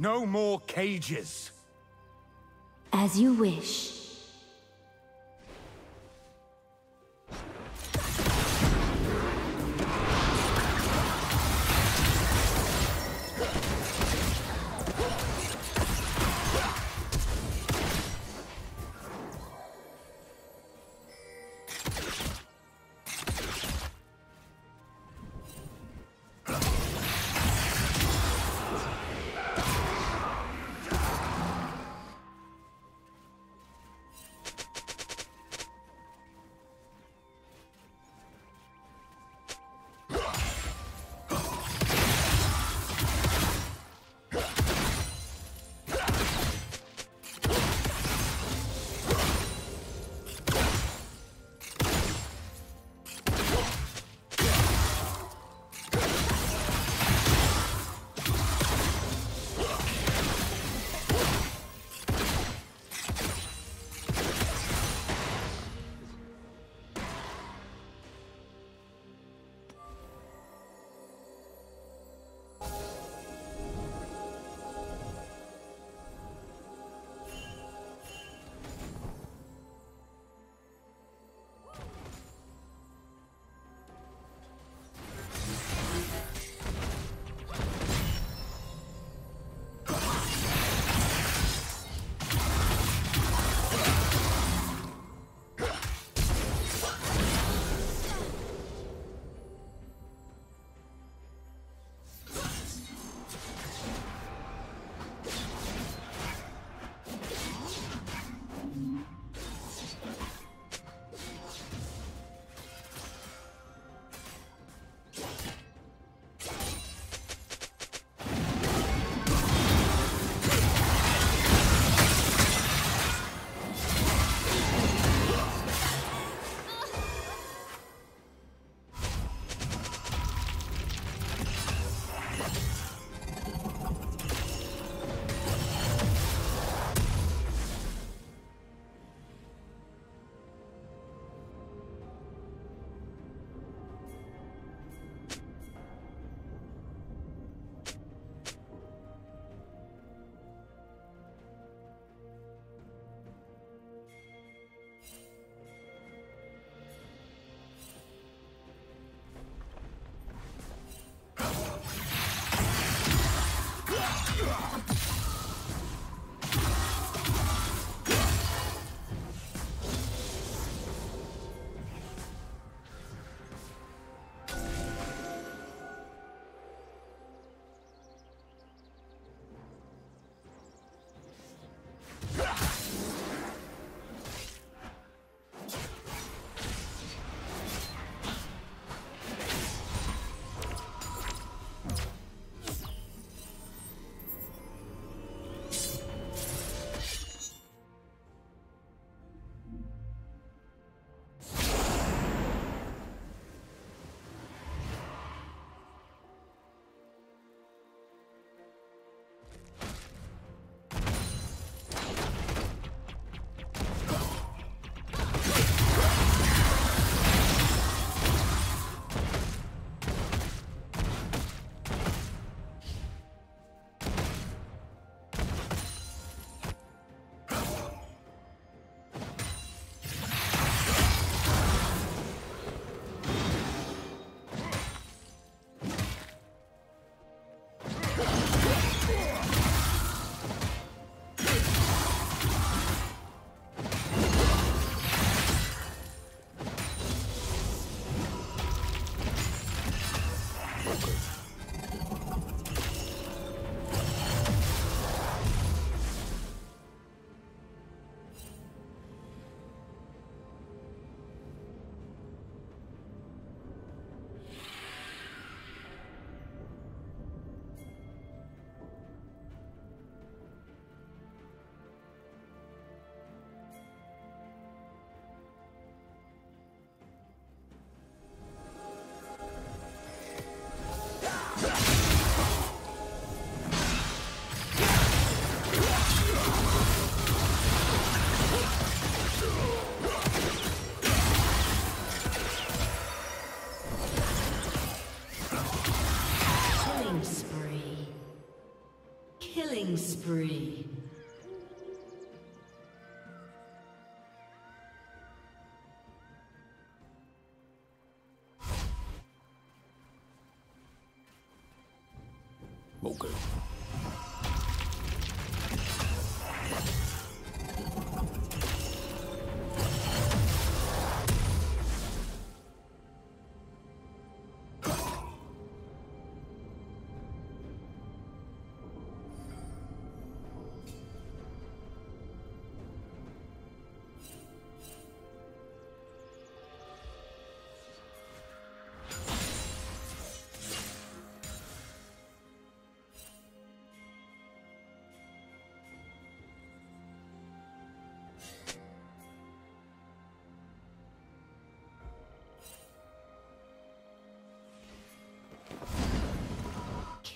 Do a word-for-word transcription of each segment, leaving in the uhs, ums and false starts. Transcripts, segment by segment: No more cages. As you wish. Killing spree. Okay.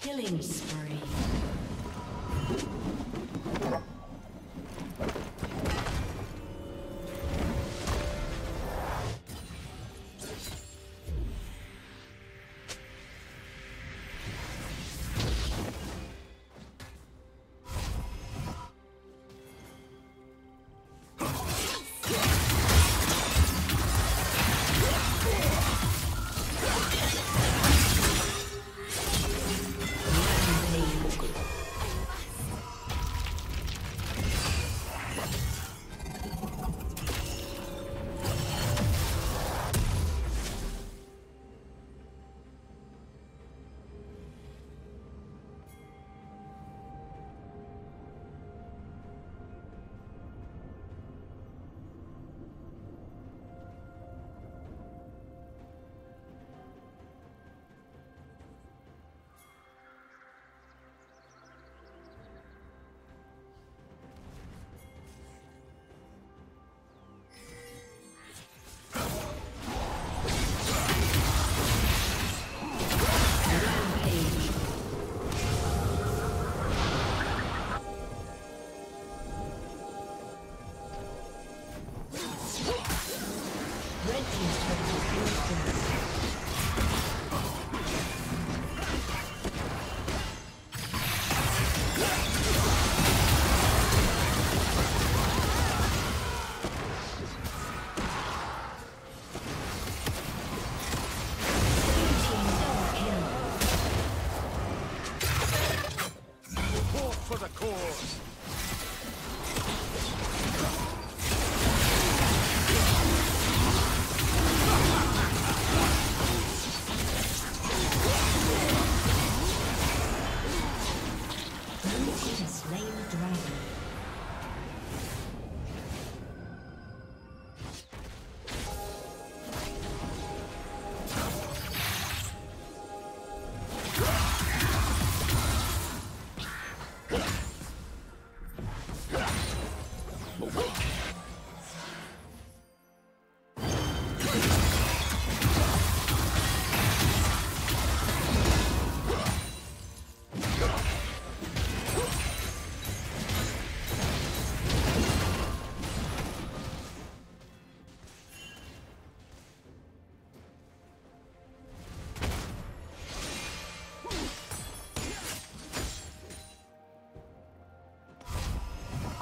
Killing spree.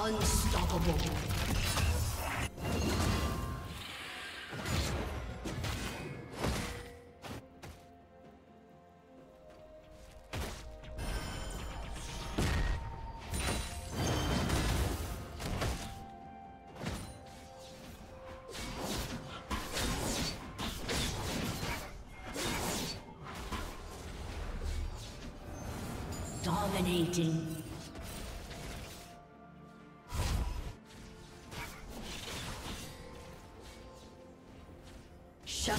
Unstoppable. Dominating. Shut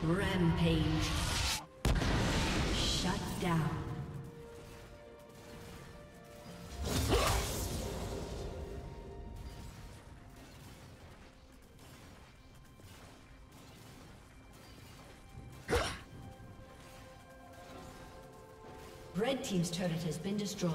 Rampage. down. Red team's turret has been destroyed.